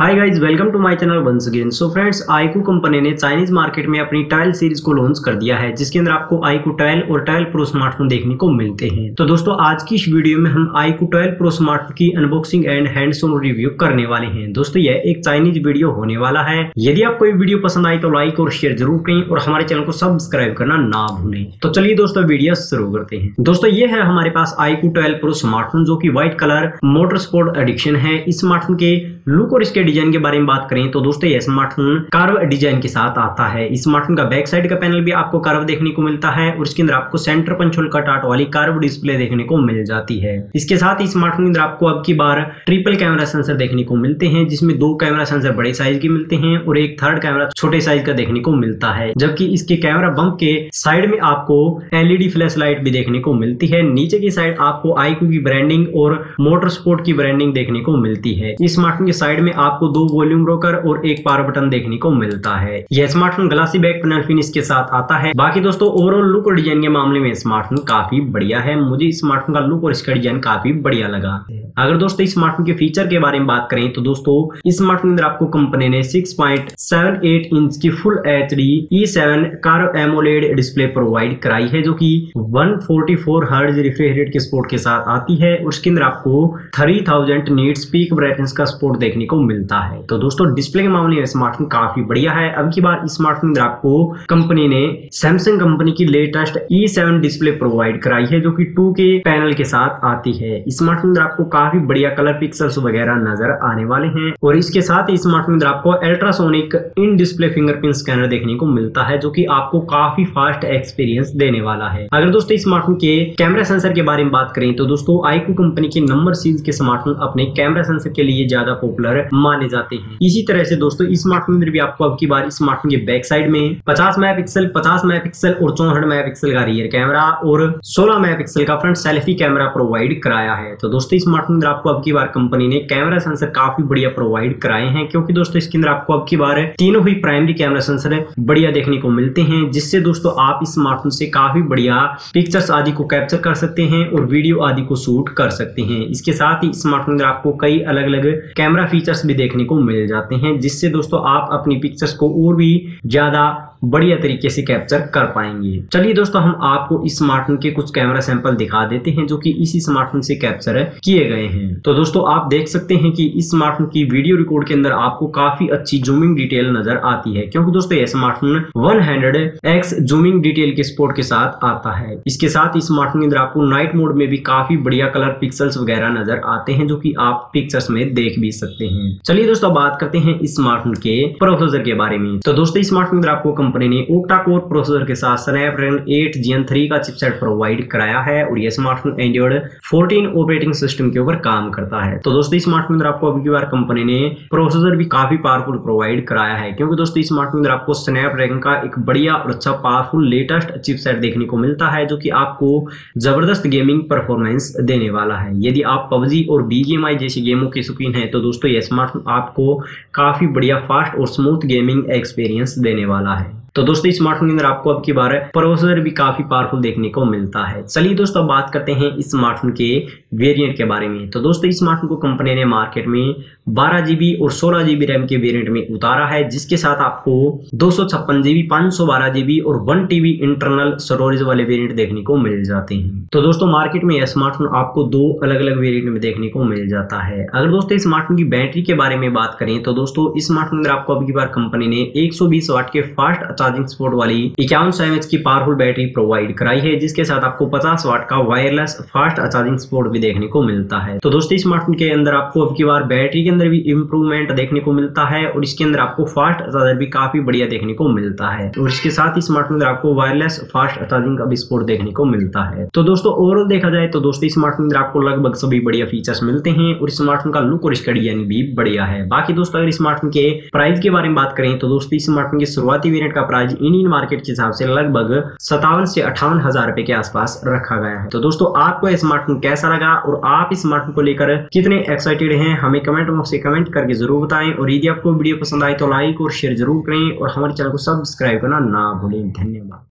Hi guys, welcome to my channel once again. So friends, iQOO company ने Chinese market में अपनी 12 series को launch कर दिया है, जिसके अंदर आपको iQOO 12 और 12 Pro स्मार्टफोन देखने को मिलते हैं। तो दोस्तों, आज की इस वीडियो में हम iQOO 12 Pro स्मार्टफोन की अनबॉक्सिंग एंड हैंड्सऑन रिव्यू करने वाले हैं। दोस्तों, यह एक चाइनीज वीडियो होने वाला है। यदि आपको ये वीडियो पसंद आई तो लाइक और शेयर जरूर करें और हमारे चैनल को सब्सक्राइब करना ना भूलें। तो चलिए दोस्तों, वीडियो शुरू करते हैं। दोस्तों, ये है हमारे पास iQOO 12 Pro स्मार्टफोन, जो की white colour motor sport edition है। इस स्मार्टफोन के लुक और इसके डिजाइन के बारे में बात करें तो दोस्तों, यह स्मार्टफोन कर्व डिजाइन के साथ आता है। इस स्मार्टफोन का बैक साइड का पैनल भी आपको कर्व देखने को मिलता है और इसके अंदर आपको सेंटर पंचोल कट आउट वाली कर्व डिस्प्ले देखने को मिल जाती है। इसके साथ ही स्मार्टफोन के अंदर आपको अब की बार ट्रिपल कैमरा सेंसर देखने को मिलते हैं, जिसमें दो कैमरा सेंसर बड़े साइज के मिलते हैं और एक थर्ड कैमरा छोटे साइज का देखने को मिलता है। जबकि इसके कैमरा बंप के साइड में आपको एलईडी फ्लैश लाइट भी देखने को मिलती है। नीचे की साइड आपको iQOO की ब्रांडिंग और मोटर स्पोर्ट की ब्रांडिंग देखने को मिलती है। इस स्मार्टफोन के साइड में आपको दो वॉल्यूम रोकर और एक पावर बटन देखने को मिलता है। यह smartphone glassy back panel finish के साथ आता है। बाकी दोस्तों, ओवरऑल लुक और डिजाइन के मामले में स्मार्टफोन काफी बढ़िया है। मुझे इस स्मार्टफोन का लुक और इसका डिजाइन काफी बढ़िया लगा। अगर दोस्तों इस स्मार्टफोन के फीचर के बारे में बात करें तो दोस्तों, इस स्मार्टफोन के अंदर आपको कंपनी ने 6.78 इंच की full HD E7 curve AMOLED display provide कराई है, जो कि 144 हर्ट्ज रिफ्रेश रेट के सपोर्ट के साथ आती है। उसके अंदर आपको 3000 नीट्स पीक ब्राइटनेस का सपोर्ट देखने को मिलता है। तो दोस्तों, डिस्प्ले के मामले में स्मार्टफोन काफी बढ़िया है। अब की बार इस स्मार्टफोन में आपको कंपनी ने सैमसंग कंपनी की लेटेस्ट E7 डिस्प्ले प्रोवाइड कराई है, जो कि 2K पैनल के साथ आती है। इस स्मार्टफोन में आपको काफी बढ़िया कलर पिक्सल्स वगैरह नजर आने वाले हैं और इसके साथ ही इस स्मार्टफोन में आपको ultrasonic in display fingerprint scanner देखने को मिलता है, जो की आपको काफी फास्ट एक्सपीरियंस देने वाला है। अगर दोस्तों इस स्मार्टफोन के कैमरा सेंसर के बारे में बात करें तो दोस्तों, iQOO कंपनी के नंबर सीरीज के स्मार्टफोन अपने कैमरा सेंसर के लिए ज्यादा पॉपुलर माने जाते हैं। इसी तरह से दोस्तों, इस स्मार्टफोन में भी आपको अब की बार इस स्मार्टफोन के बैक साइड में 50 मेगापिक्सल, 50 मेगापिक्सल और 64 मेगापिक्सल का रियर कैमरा और 16 मेगापिक्सल का फ्रंट सेल्फी कैमरा प्रोवाइड कराया है। तो दोस्तों, इस स्मार्टफोन में आपको अब की बार कंपनी ने कैमरा सेंसर काफी बढ़िया प्रोवाइड कराए हैं, क्योंकि दोस्तों इसके अंदर आपको अब की बार तीनों ही प्राइमरी कैमरा सेंसर बढ़िया देखने को मिलते हैं, जिससे दोस्तों आप इस स्मार्टफोन से काफी बढ़िया पिक्चर्स आदि को कैप्चर कर सकते हैं और वीडियो आदि को शूट कर सकते हैं। इसके साथ ही स्मार्टफोन में आपको कई अलग अलग कैमरा फीचर्स भी देखने को मिल जाते हैं, जिससे दोस्तों आप अपनी पिक्चर्स को और भी ज्यादा बढ़िया तरीके से कैप्चर कर पाएंगे। चलिए दोस्तों, हम आपको इस स्मार्टफोन के कुछ कैमरा सैंपल दिखा देते हैं, जो कि इसी स्मार्टफोन से कैप्चर किए गए हैं। तो दोस्तों, आप देख सकते हैं कि इस स्मार्टफोन की वीडियो रिकॉर्ड के अंदर आपको काफी अच्छी जूमिंग डिटेल नजर आती है, क्योंकि दोस्तों यह स्मार्टफोन 100x जूमिंग डिटेल के सपोर्ट के साथ आता है। इसके साथ इस स्मार्टफोन के अंदर आपको नाइट मोड में भी काफी बढ़िया कलर पिक्सल्स वगैरह नजर आते हैं, जो की आप पिक्चर्स में देख भी सकते हैं। चलिए दोस्तों, बात करते हैं इस स्मार्टफोन के प्रोसेसर के बारे में। तो दोस्तों, इस स्मार्टफोन के अंदर आपको कंपनी ने ओक्टा कोर प्रोसेसर के साथ स्नैपड्रैगन 8 Gen 3 का चिपसेट प्रोवाइड कराया है और यह स्मार्टफोन एंड्रॉइड 14 ऑपरेटिंग सिस्टम के ऊपर काम करता है। तो दोस्तों, स्मार्टफोन में आपको अगली बार कंपनी ने प्रोसेसर भी काफी पावरफुल प्रोवाइड कराया है, क्योंकि दोस्तों स्मार्टफोन में आपको स्नैपड्रैगन का एक बढ़िया और अच्छा पावरफुल लेटेस्ट चिपसेट देखने को मिलता है, जो कि आपको जबरदस्त गेमिंग परफॉर्मेंस देने वाला है। यदि आप PUBG और BGMI जैसी गेमों के शौकीन है तो दोस्तों यह स्मार्टफोन आपको काफी बढ़िया फास्ट और स्मूथ गेमिंग एक्सपीरियंस देने वाला है। तो दोस्तों, स्मार्टफोन के अंदर आपको अब की बार प्रोसेसर भी काफी पावरफुल देखने को मिलता है। चलिए दोस्तों, बात करते हैं इस स्मार्टफोन के वेरिएंट के बारे में। तो दोस्तों, स्मार्टफोन को कंपनी ने मार्केट में 12GB और 16GB रैम के वेरिएंट में उतारा है, जिसके साथ आपको 256GB, 512GB और 1TB इंटरनल स्टोरेज वाले वेरिएंट देखने को मिल जाते हैं। तो दोस्तों, मार्केट में यह स्मार्टफोन आपको दो अलग अलग वेरिएंट में देखने को मिल जाता है। अगर दोस्तों स्मार्टफोन की बैटरी के बारे में बात करें तो दोस्तों स्मार्टफोन में आपको अब की बार कंपनी ने 120 वाट के फास्ट चार्जिंग सपोर्ट वाली 51 mAh की पावरफुल बैटरी प्रोवाइड कराई है, जिसके साथ आपको 50 वाट का वायरलेस फास्ट चार्जिंग सपोर्ट भी देखने को मिलता है। तो दोस्तों, स्मार्टफोन के अंदर आपको अब की बार बैटरी के अंदर भी इंप्रूवमेंट देखने को मिलता है और इसके अंदर आपको फास्ट चार्जर भी काफी बढ़िया देखने को मिलता है और इसके साथ ही स्मार्टफोन आपको वायरलेस फास्ट चार्जिंग का भी सपोर्ट देखने को मिलता है। तो दोस्तों, ओवरऑल देखा जाए तो दोस्तों स्मार्टफोन आपको लगभग सभी बढ़िया फीचर्स मिलते हैं और स्मार्टफोन का लुक और इसका डिजाइन भी बढ़िया है। बाकी दोस्तों, अगर स्मार्टफोन के प्राइस के बारे में बात करें तो दोस्तों स्मार्टफोन के शुरुआती वेरिएंट का प्राइस इंडियन मार्केट के हिसाब से लगभग 57 से 58 हजार रुपए के आसपास रखा गया है। तो दोस्तों, आपको यह स्मार्टफोन कैसा लगा और आप इस स्मार्टफोन को लेकर कितने एक्साइटेड हैं, हमें कमेंट बॉक्स में कमेंट करके जरूर बताएं और यदि आपको वीडियो पसंद आए तो लाइक और शेयर जरूर करें और हमारे चैनल को सब्सक्राइब करना ना भूलें। धन्यवाद।